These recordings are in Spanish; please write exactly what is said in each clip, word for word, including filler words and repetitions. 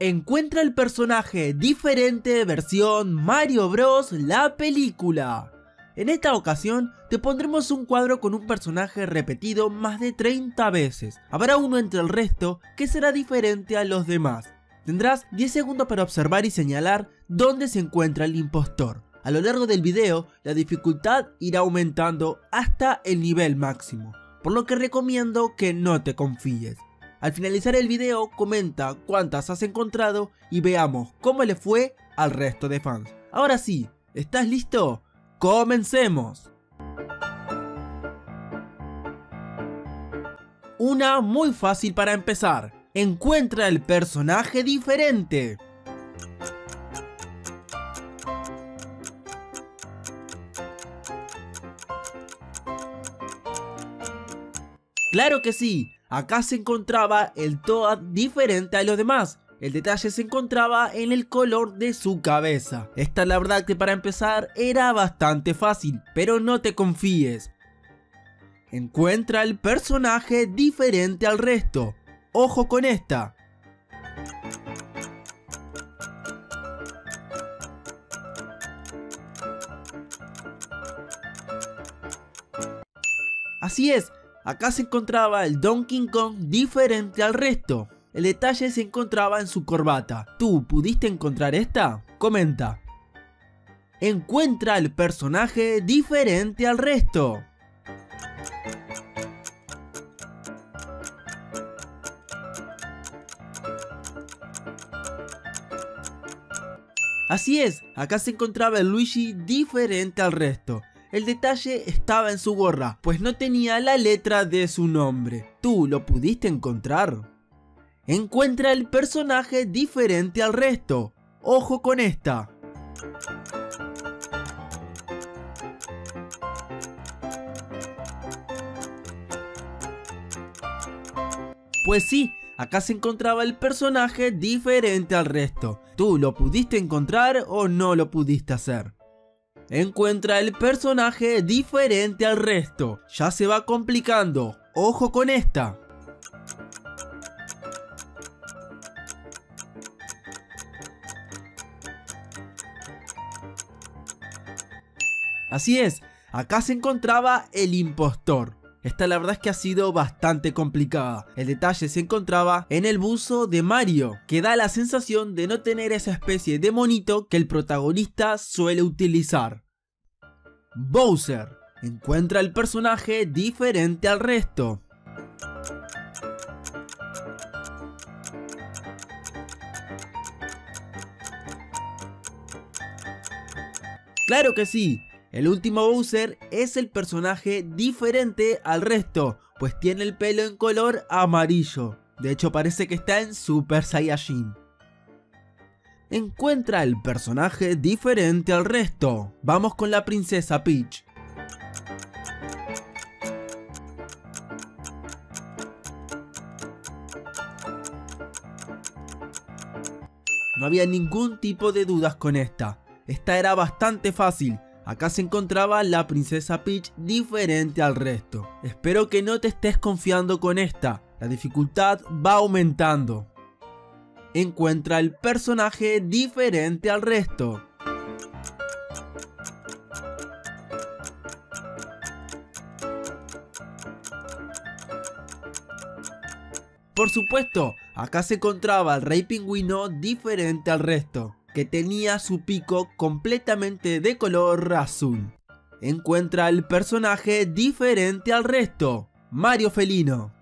Encuentra el personaje diferente de versión Mario Bros, la película. En esta ocasión te pondremos un cuadro con un personaje repetido más de treinta veces. Habrá uno entre el resto que será diferente a los demás. Tendrás diez segundos para observar y señalar dónde se encuentra el impostor. A lo largo del video, la dificultad irá aumentando hasta el nivel máximo, por lo que recomiendo que no te confíes. Al finalizar el video, comenta cuántas has encontrado y veamos cómo le fue al resto de fans. Ahora sí, ¿estás listo? ¡Comencemos! Una muy fácil para empezar. Encuentra el personaje diferente. ¡Claro que sí! Acá se encontraba el Toad diferente a los demás. El detalle se encontraba en el color de su cabeza. Esta, la verdad, que para empezar era bastante fácil, pero no te confíes. Encuentra el personaje diferente al resto. Ojo con esta. Así es. Acá se encontraba el Donkey Kong diferente al resto. El detalle se encontraba en su corbata. ¿Tú pudiste encontrar esta? Comenta. Encuentra el personaje diferente al resto. Así es, acá se encontraba el Luigi diferente al resto. El detalle estaba en su gorra, pues no tenía la letra de su nombre. ¿Tú lo pudiste encontrar? Encuentra el personaje diferente al resto. Ojo con esta. Pues sí, acá se encontraba el personaje diferente al resto. ¿Tú lo pudiste encontrar o no lo pudiste hacer? Encuentra el personaje diferente al resto. Ya se va complicando. Ojo con esta. Así es, acá se encontraba el impostor. Esta, la verdad, es que ha sido bastante complicada. El detalle se encontraba en el buzo de Mario, que da la sensación de no tener esa especie de monito que el protagonista suele utilizar. Bowser. Encuentra el personaje diferente al resto. ¡Claro que sí! El último Bowser es el personaje diferente al resto, pues tiene el pelo en color amarillo. De hecho, parece que está en Super Saiyajin. Encuentra el personaje diferente al resto. Vamos con la princesa Peach. No había ningún tipo de dudas con esta. Esta era bastante fácil. Acá se encontraba la princesa Peach diferente al resto. Espero que no te estés confiando con esta. La dificultad va aumentando. Encuentra el personaje diferente al resto. Por supuesto, acá se encontraba el rey pingüino diferente al resto, que tenía su pico completamente de color azul. Encuentra el personaje diferente al resto. Mario Felino.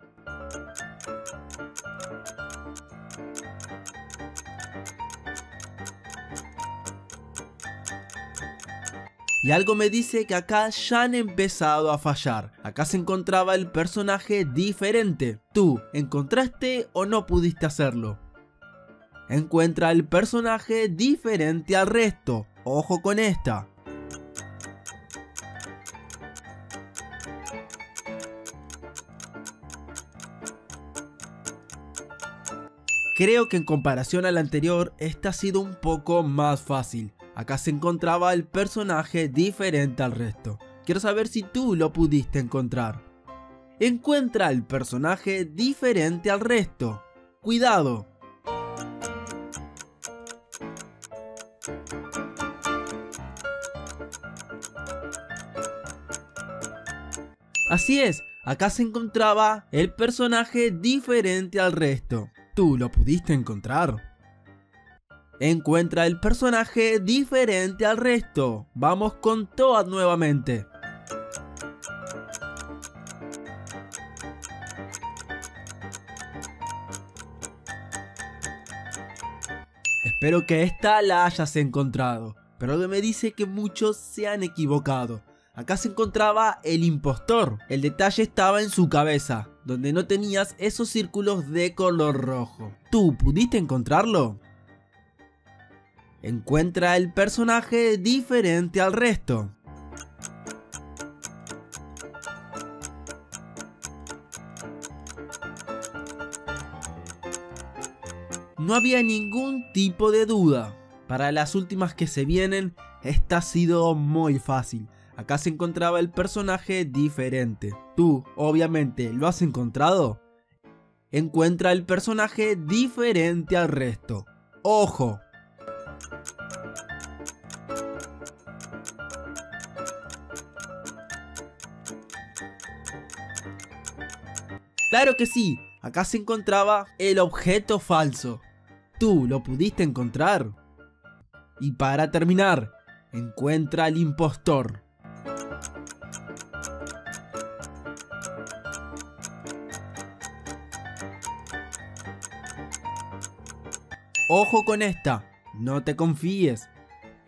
Y algo me dice que acá ya han empezado a fallar. Acá se encontraba el personaje diferente. ¿Tú encontraste o no pudiste hacerlo? Encuentra el personaje diferente al resto. Ojo con esta. Creo que en comparación al anterior, esta ha sido un poco más fácil. Acá se encontraba el personaje diferente al resto. Quiero saber si tú lo pudiste encontrar. Encuentra el personaje diferente al resto. Cuidado. Así es, acá se encontraba el personaje diferente al resto. ¿Tú lo pudiste encontrar? Encuentra el personaje diferente al resto. Vamos con Toad nuevamente. Espero que esta la hayas encontrado, pero algo me dice que muchos se han equivocado. Acá se encontraba el impostor. El detalle estaba en su cabeza, donde no tenías esos círculos de color rojo. ¿Tú pudiste encontrarlo? Encuentra el personaje diferente al resto. No había ningún tipo de duda. Para las últimas que se vienen, esta ha sido muy fácil. Acá se encontraba el personaje diferente. Tú, obviamente, ¿lo has encontrado? Encuentra el personaje diferente al resto. ¡Ojo! ¡Claro que sí! Acá se encontraba el objeto falso. ¿Tú lo pudiste encontrar? Y para terminar, encuentra al impostor. ¡Ojo con esta! No te confíes.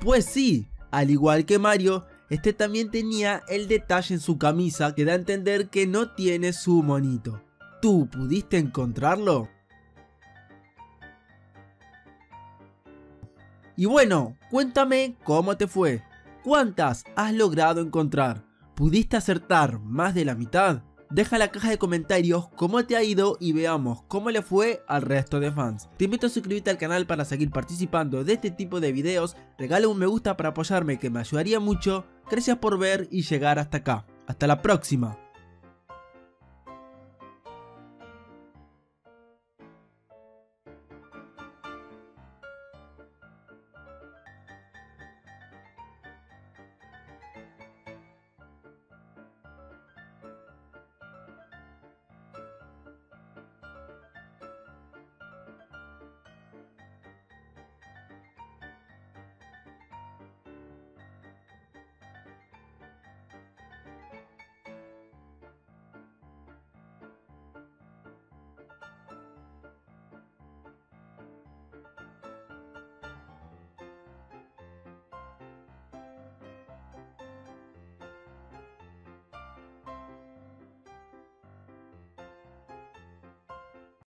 Pues sí, al igual que Mario, este también tenía el detalle en su camisa que da a entender que no tiene su monito. ¿Tú pudiste encontrarlo? Y bueno, cuéntame cómo te fue. ¿Cuántas has logrado encontrar? ¿Pudiste acertar más de la mitad? Deja en la caja de comentarios cómo te ha ido y veamos cómo le fue al resto de fans. Te invito a suscribirte al canal para seguir participando de este tipo de videos. Regala un me gusta para apoyarme, que me ayudaría mucho. Gracias por ver y llegar hasta acá. Hasta la próxima.